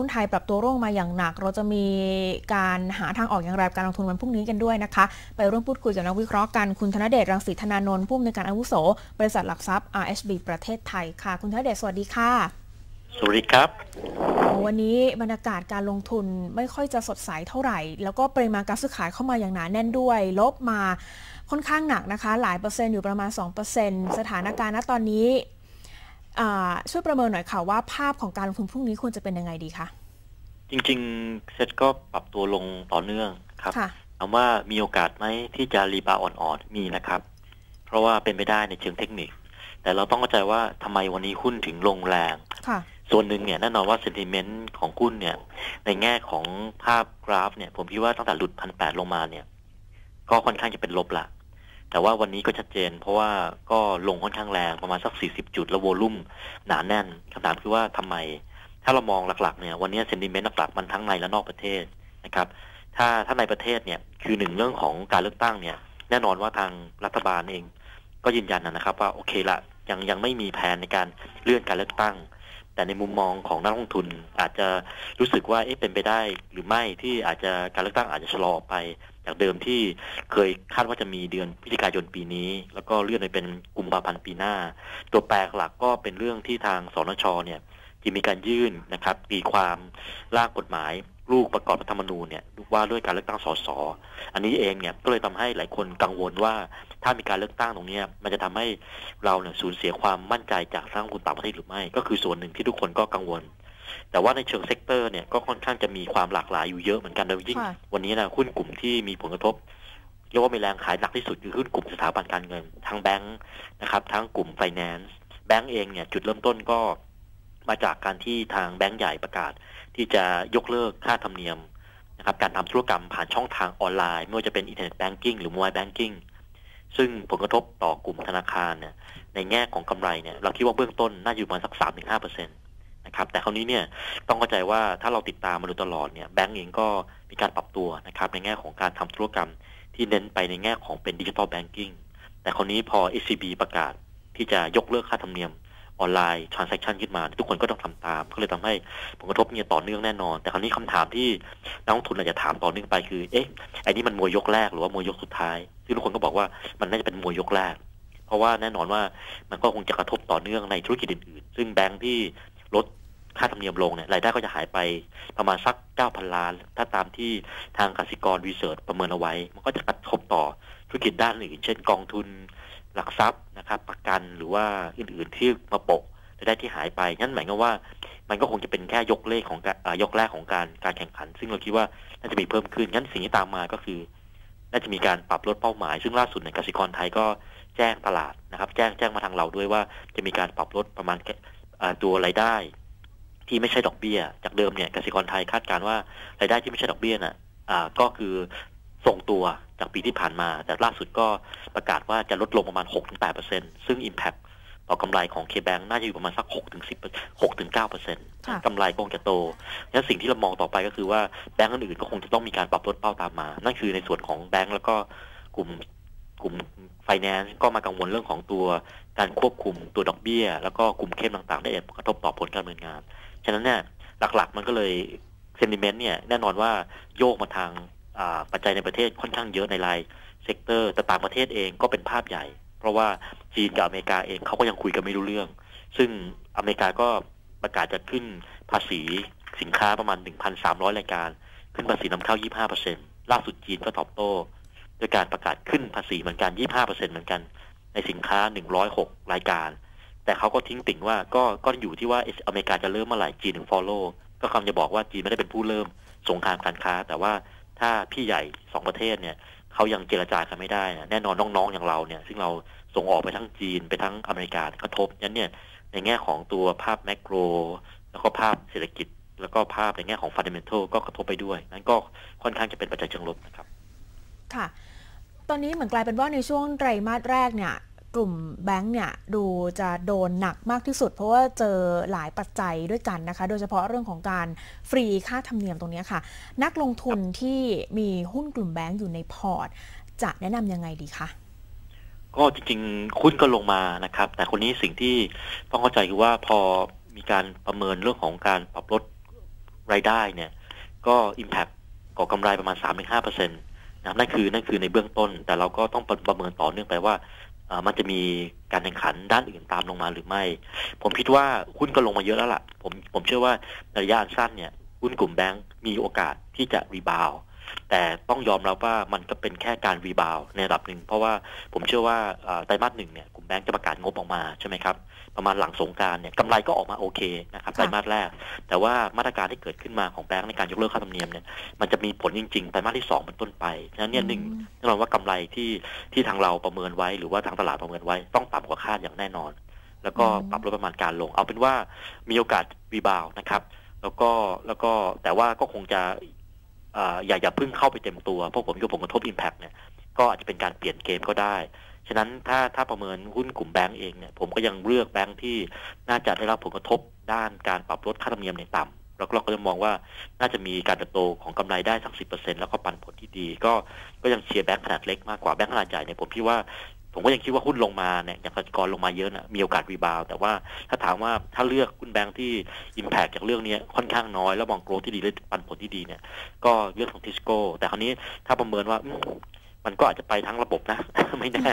หุ้นไทยปรับตัวร่วงมาอย่างหนักเราจะมีการหาทางออกอย่างไรกับการลงทุนวันพรุ่งนี้กันด้วยนะคะไปร่วมพูดคุยกับนักวิเคราะห์กันคุณธนเดชรังสีธนานนท์ผู้อำนวยการอาวุโสบริษัทหลักทรัพย์ RSB ประเทศไทยค่ะคุณธนเดชสวัสดีค่ะสวัสดีครับวันนี้บรรยากาศการลงทุนไม่ค่อยจะสดใสเท่าไหร่แล้วก็ปริมาณการซื้อขายเข้ามาอย่างหนาแน่นด้วยลบมาค่อนข้างหนักนะคะหลายเปอร์เซ็นต์อยู่ประมาณ 2% สถานการณ์ณตอนนี้ช่วยประเมินหน่อยค่ะว่าภาพของการลงทุนพรุ่งนี้ควรจะเป็นยังไงดีคะจริงๆเซ็ตก็ปรับตัวลงต่อเนื่องครับถามว่ามีโอกาสไหมที่จะรีบาวอ่อนๆมีนะครับเพราะว่าเป็นไปได้ในเชิงเทคนิคแต่เราต้องเข้าใจว่าทำไมวันนี้หุ้นถึงลงแรงส่วนหนึ่งเนี่ยแน่นอนว่าเซนติเมนต์ของหุ้นเนี่ยในแง่ของภาพกราฟเนี่ยผมคิดว่าตั้งแต่หลุด 1,800 ลงมาเนี่ยก็ค่อนข้างจะเป็นลบละแต่ว่าวันนี้ก็ชัดเจนเพราะว่าก็ลงค่อนข้างแรงประมาณสัก40จุดแล้วโวลุ่มหนาแน่นคำถามคือว่าทำไมถ้าเรามองหลักๆเนี่ยวันนี้เซนติเมนต์หลักๆมันทั้งในและนอกประเทศนะครับถ้าในประเทศเนี่ยคือหนึ่งเรื่องของการเลือกตั้งเนี่ยแน่นอนว่าทางรัฐบาลเองก็ยืนยันนะครับว่าโอเคละยังไม่มีแผนในการเลื่อนการเลือกตั้งแต่ในมุมมองของนักลงทุนอาจจะรู้สึกว่าเป็นไปได้หรือไม่ที่อาจจะการเลือกตั้งอาจจะชะลอไปจากเดิมที่เคยคาดว่าจะมีเดือนพฤศจิกายนปีนี้แล้วก็เลื่อนไปเป็นกุมภาพันธ์ปีหน้าตัวแปรหลักก็เป็นเรื่องที่ทางสนช.เนี่ยที่มีการยื่นนะครับตีความร่างกฎหมายลูกประกอบรัฐธรรมนูญเนี่ยว่าด้วยการเลือกตั้งส.ส.อันนี้เองเนี่ยก็เลยทำให้หลายคนกังวลว่าถ้ามีการเลือกตั้งตรงนี้มันจะทำให้เราเนี่ยสูญเสียความมั่นใจจากทางคุณต่างประเทศหรือไม่ก็คือส่วนหนึ่งที่ทุกคนก็กังวลแต่ว่าในเชิงเซกเตอร์เนี่ยก็ค่อนข้างจะมีความหลากหลายอยู่เยอะเหมือนกันโดยยิ่งวันนี้นะหุ้นกลุ่มที่มีผลกระทบเรียกว่ามีแรงขายหนักที่สุดคือหุ้นกลุ่มสถาบันการเงินทั้งแบงก์นะครับทั้งกลุ่มไฟแนนซ์แบงก์เองเนี่ยจุดเริ่มต้นก็มาจากการที่ทางแบงก์ใหญ่ประกาศที่จะยกเลิกค่าธรรมเนียมนะครับการทำธุรกรรมผ่านช่องทางออนไลน์ไม่ว่าจะเป็นอินเทอร์เน็ตแบงกิ้งหรือ Mobile Banking ซึ่งผลกระทบต่อกลุ่มธนาคารเนี่ยในแง่ของกำไรเนี่ยเราคิดว่าเบื้องต้นน่าอยู่ประมาณสัก 3-5% นะครับแต่คราวนี้เนี่ยต้องเข้าใจว่าถ้าเราติดตามมาโดยตลอดเนี่ยแบงก์เองก็มีการปรับตัวนะครับในแง่ของการทำธุรกรรมที่เน้นไปในแง่ของเป็น Digital Banking แต่คราวนี้พอ ECB ประกาศที่จะยกเลิกค่าธรรมเนียมออนไลน์ transaction ขึ้นมาทุกคนก็ต้องทำตามก็เลยทำให้ผลกระทบเนี่ยต่อเนื่องแน่นอนแต่คราวนี้คำถามที่นักลงทุนอาจจะถามต่อเนื่องไปคือไอ้นี่มันมวยยกแรกหรือว่ามวยยกสุดท้ายซึ่งทุกคนก็บอกว่ามันน่าจะเป็นมวยยกแรกเพราะว่าแน่นอนว่ามันก็คงจะกระทบต่อเนื่องในธุรกิจอื่นๆซึ่งแบงค์ที่ลดค่าธรรมเนียมลงเนี่ยรายได้ก็จะหายไปประมาณสัก 9,000 ล้านถ้าตามที่ทางกสิกรรีเสิร์ชประเมินเอาไว้มันก็จะกระทบต่อธุรกิจด้านอื่นเช่นกองทุนหลักทรัพย์นะครับประกันหรือว่าอื่นๆที่มาปกจะได้ที่หายไปนั่นหมายความว่ามันก็คงจะเป็นแค่ยกแรกของการแข่งขันซึ่งเราคิดว่าน่าจะมีเพิ่มขึ้นงั้นสิ่งที่ตามมาก็คือน่าจะมีการปรับลดเป้าหมายซึ่งล่าสุดในกสิกรไทยก็แจ้งตลาดนะครับแจ้งมาทางเราด้วยว่าจะมีการปรับลดประมาณตัวรายได้ที่ไม่ใช่ดอกเบี้ยจากเดิมเนี่ยกสิกรไทยคาดการณ์ว่ารายได้ที่ไม่ใช่ดอกเบี้ยน่ะก็คือทรงตัวจากปีที่ผ่านมาแต่ล่าสุดก็ประกาศว่าจะลดลงประมาณ 6-8% ซึ่ง Impact ต่อกำไรของ K-Bank น่าจะอยู่ประมาณสัก 6-9% กำไรคงจะโตและสิ่งที่เรามองต่อไปก็คือว่าแบงก์อื่นก็คงจะต้องมีการปรับลดเป้าตามมานั่นคือในส่วนของแบงก์แล้วก็กลุ่ม Finance ก็มากังวลเรื่องของตัวการควบคุมตัวดอกเบี้ยแล้วก็กลุ่มเข้มต่างๆได้ผลกระทบต่อผลการดำเนินงานฉะนั้นเนี่ยหลักๆมันก็เลยเซนติเมนต์เนี่ยแน่นอนว่าโยกมาทางปัจจัยในประเทศค่อนข้างเยอะในรายเซกเตอร์แต่ต่างประเทศเองก็เป็นภาพใหญ่เพราะว่าจีนกับอเมริกาเองเขาก็ยังคุยกันไม่รู้เรื่องซึ่งอเมริกาก็ประกาศจะขึ้นภาษีสินค้าประมาณ 1,300 รายการขึ้นภาษีนำเข้า 25% ล่าสุดจีนก็ตอบโต้โดยการประกาศขึ้นภาษีเหมือนกัน 25% เหมือนกันในสินค้า106รายการแต่เขาก็ทิ้งติ่งว่าก็อยู่ที่ว่าอเมริกาจะเริ่มเมื่อไหร่จีนถึง follow ก็คำจะบอกว่าจีนไม่ได้เป็นผู้เริ่มสงครามการค้าแต่ว่าถ้าพี่ใหญ่2ประเทศเนี่ยเขายังเจรจากันไม่ได้แน่นอนน้องๆอย่างเราเนี่ยซึ่งเราส่งออกไปทั้งจีนไปทั้งอเมริกากระทบนั้นเนี่ยในแง่ของตัวภาพแมกโรแล้วก็ภาพเศรษฐกิจแล้วก็ภาพในแง่ของฟันดัมเมนทัลก็กระทบไปด้วยนั้นก็ค่อนข้างจะเป็นปัจจัยเชิงลบนะครับค่ะตอนนี้เหมือนกลายเป็นว่าในช่วงไตรมาสแรกเนี่ยกลุ่มแบงก์เนี่ยดูจะโดนหนักมากที่สุดเพราะว่าเจอหลายปัจจัยด้วยกันนะคะโดยเฉพาะเรื่องของการฟรีค่าธรรมเนียมตรงนี้ค่ะนักลงทุนที่มีหุ้นกลุ่มแบงก์อยู่ในพอร์ตจะแนะนำยังไงดีคะก็จริงๆหุ้นก็ลงมานะครับแต่คนนี้สิ่งที่ต้องเข้าใจคือว่าพอมีการประเมินเรื่องของการปรับลด รายได้เนี่ยก็ impact ก่อกำไรประมาณ 3-5% นะครับนั่นคือในเบื้องต้นแต่เราก็ต้องประเมินต่อเนื่องไปว่ามันจะมีการแข่งขันด้านอื่นตามลงมาหรือไม่ผมคิดว่าหุ้นก็ลงมาเยอะแล้วล่ะผมเชื่อว่าระยะสั้นเนี่ยหุ้นกลุ่มแบงก์มีโอกาสที่จะรีบาวแต่ต้องยอมรับว่ามันก็เป็นแค่การรีบาวในระดับหนึ่งเพราะว่าผมเชื่อว่าไตรมาสหนึ่งเนี่ยกลุ่มแบงก์จะประกาศงบออกมาใช่ไหมครับประมาณหลังสงกรานต์เนี่ยกำไรก็ออกมาโอเคนะครับไตรมาสแรกแต่ว่ามาตรการที่เกิดขึ้นมาของแบงก์ในการยกเลิกค่าธรรมเนียมเนี่ยมันจะมีผลจริงๆไตรมาสที่2เป็นต้นไปฉะนั้นเนี่ยแน่นอนว่ากำไรที่ทางเราประเมินไว้หรือว่าทางตลาดประเมินไว้ต้องต่ำกว่าคาดอย่างแน่นอนแล้วก็ปรับลดประมาณการลงเอาเป็นว่ามีโอกาสรีบาวนะครับแล้วก็แต่ว่าก็คงจะอย่าพึ่งเข้าไปเต็มตัวเพราะผมคิดว่าผลกระทบ impact เนี่ยก็อาจจะเป็นการเปลี่ยนเกมก็ได้ฉะนั้นถ้าประเมินหุ้นกลุ่มแบงก์เองเนี่ยผมก็ยังเลือกแบงก์ที่น่าจะได้รับผลกระทบด้านการปรับลดค่าธรรมเนียมในต่ำแล้วเราก็จะมองว่าน่าจะมีการเติบโตของกำไรได้สัก 10% แล้วก็ปันผลที่ดีก็ยังเชียร์แบงก์ขนาดเล็กมากกว่าแบงก์ขนาดใหญ่เนี่ยผมก็ยังคิดว่าหุ้นลงมาเนี่ยอย่างกสิกรลงมาเยอะนะมีโอกาสรีบาวแต่ว่าถ้าถามว่าถ้าเลือกหุ้นแบงค์ที่ impact จากเรื่องนี้ค่อนข้างน้อยแล้วมองโกรทที่ดีและปันผลที่ดีเนี่ยก็เลือกของทิสโก้แต่คราวนี้ถ้าประเมินว่ามันก็อาจจะไปทั้งระบบนะ ไม่แน่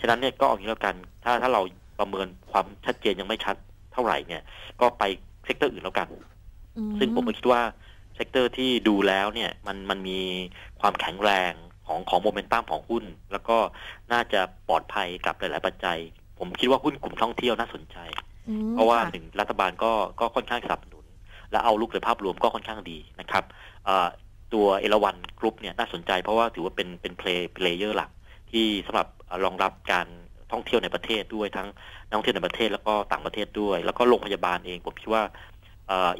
ฉะนั้นเนี่ยก็เอางี้แล้วกันถ้าเราประเมินความชัดเจนยังไม่ชัดเท่าไหร่เนี่ยก็ไปเซกเตอร์อื่นแล้วกันซึ่งผมคิดว่าเซกเตอร์ที่ดูแล้วเนี่ยมันมีความแข็งแรงของโมเมนตัมของหุ้นแล้วก็น่าจะปลอดภัยกับหลายๆปัจจัยผมคิดว่าหุ้นกลุ่มท่องเที่ยวน่าสนใจเพราะว่าหนึ่งรัฐบาลก็ค่อนข้างสนับสนุนและเอาลุกในภาพรวมก็ค่อนข้างดีนะครับตัวเอราวัณกรุ๊ปเนี่ยน่าสนใจเพราะว่าถือว่าเป็นเพลเยอร์หลักที่สำหรับรองรับการท่องเที่ยวในประเทศด้วยทั้งท่องเที่ยวในประเทศแล้วก็ต่างประเทศด้วยแล้วก็โรงพยาบาลเองผมคิดว่า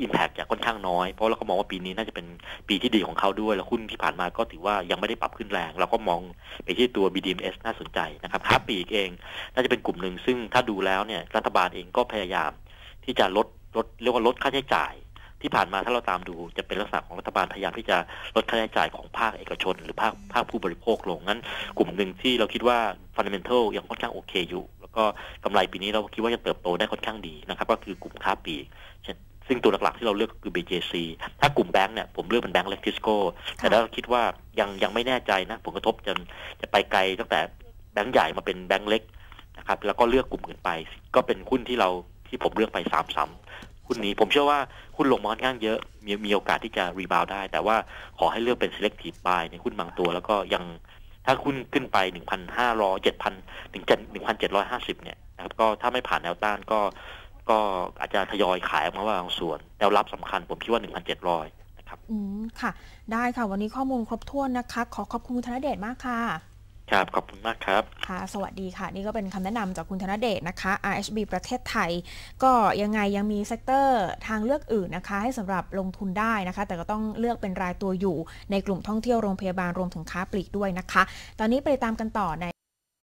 impact จะค่อนข้างน้อยเพราะเราก็มองว่าปีนี้น่าจะเป็นปีที่ดีของเขาด้วยแล้วหุ้นที่ผ่านมาก็ถือว่ายังไม่ได้ปรับขึ้นแรงเราก็มองไปที่ตัว BDMS น่าสนใจนะครับค้าปลีกเองน่าจะเป็นกลุ่มหนึ่งซึ่งถ้าดูแล้วเนี่ยรัฐบาลเองก็พยายามที่จะลดเรียกว่าลดค่าใช้จ่ายที่ผ่านมาถ้าเราตามดูจะเป็นลักษณะของรัฐบาลพยายามที่จะลดค่าใช้จ่ายของภาคเอกชนหรือภาคผู้บริโภคลงงั้นกลุ่มนึงที่เราคิดว่า fundamental ยังค่อนข้างโอเคอยู่แล้วก็กำไรปีนี้เราคิดว่าจะเติบโตได้ค่อนข้างดีนะครับก็คือกลุ่มค้าปลีกซึ่งตัวหลักๆที่เราเลือกคือ BJC ถ้ากลุ่มแบงค์เนี่ยผมเลือกเป็นแบงค์เล็กทิสโก้แต่เราคิดว่ายังไม่แน่ใจนะผลกระทบจะไปไกลตั้งแต่แบงค์ใหญ่มาเป็นแบงค์เล็กนะครับแล้วก็เลือกกลุ่มอื่นไปก็เป็นหุ้นที่ผมเลือกไป3หุ้นนี้ผมเชื่อว่าหุ้นลงมาค่อนข้างเยอะมีโอกาสที่จะรีบาวได้แต่ว่าขอให้เลือกเป็น selective buy ในหุ้นบางตัวแล้วก็ยังถ้าหุ้นขึ้นไป 1,750 เนี่ยนะครับก็ถ้าไม่ผ่านแนวต้านก็อาจจะทยอยขายออกมาบางส่วนแนวรับสำคัญผมคิดว่า 1,700 นะครับค่ะได้ค่ะวันนี้ข้อมูลครบถ้วนนะคะขอขอบคุณธนเดชมากค่ะครับขอบคุณมากครับค่ะสวัสดีค่ะนี่ก็เป็นคำแนะนำจากคุณธนเดชนะคะ RSB ประเทศไทยก็ยังไงยังมีเซกเตอร์ทางเลือกอื่นนะคะให้สำหรับลงทุนได้นะคะแต่ก็ต้องเลือกเป็นรายตัวอยู่ในกลุ่มท่องเที่ยวโรงพยาบาลรวมถึงค้าปลีกด้วยนะคะตอนนี้ไปตามกันต่อใน